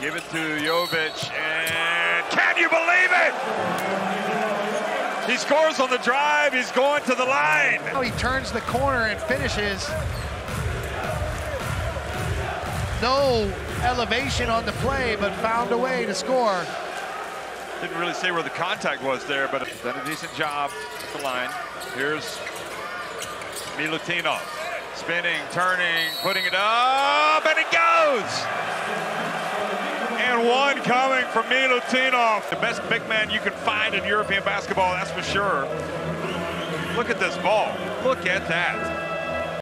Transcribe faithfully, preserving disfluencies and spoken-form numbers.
Give it to Jovic, and can you believe it? He scores on the drive, he's going to the line. Now he turns the corner and finishes. No elevation on the play, but found a way to score. Didn't really say where the contact was there, but he's done a decent job at the line. Here's Milutinov, spinning, turning, putting it up, and it goes! One coming from Milutinov, the best big man you can find in European basketball, that's for sure. Look at this ball. Look at that.